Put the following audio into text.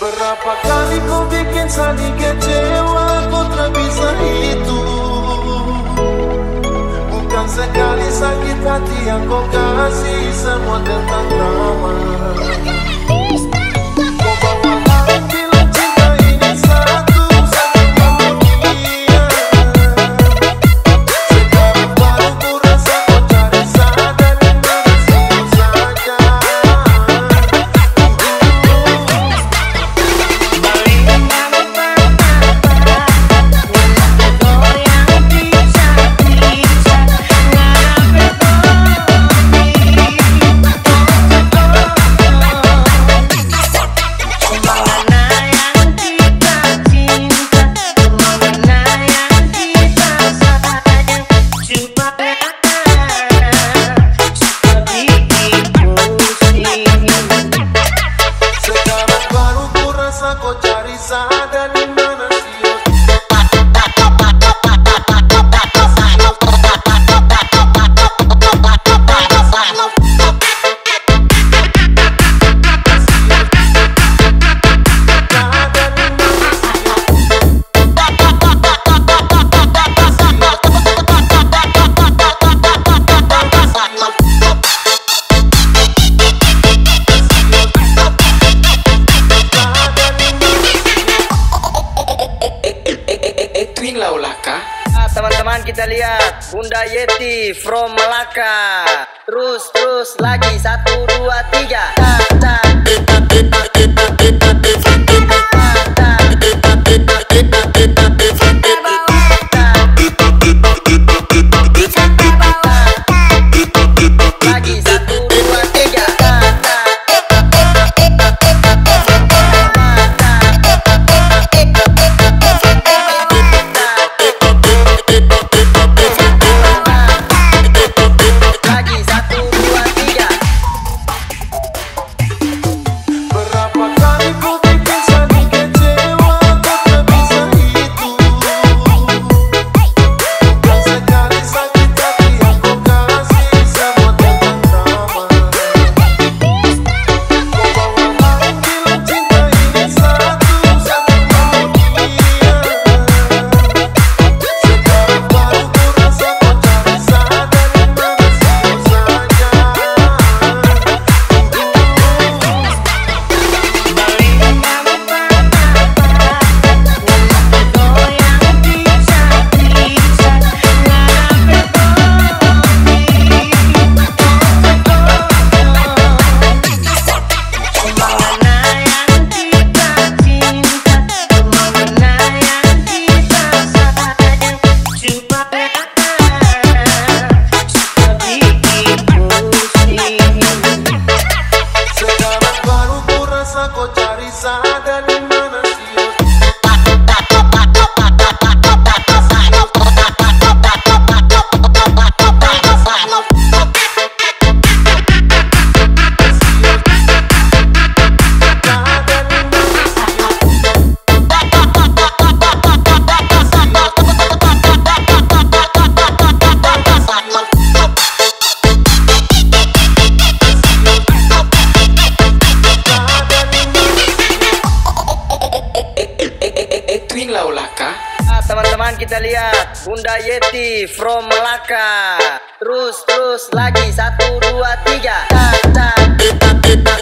Berapa kali ku bikin Sandi kecewa, kau tak bisa hitung. Bukan sekali sakit hati yang kau kasih, semua tentang drama. Teman-teman, kita lihat Bunda Yeti from Malaka. Terus lagi 1, 2, 3. Teman-teman, kita lihat Bunda Yeti from Malaka. Terus lagi 1, 2, 3.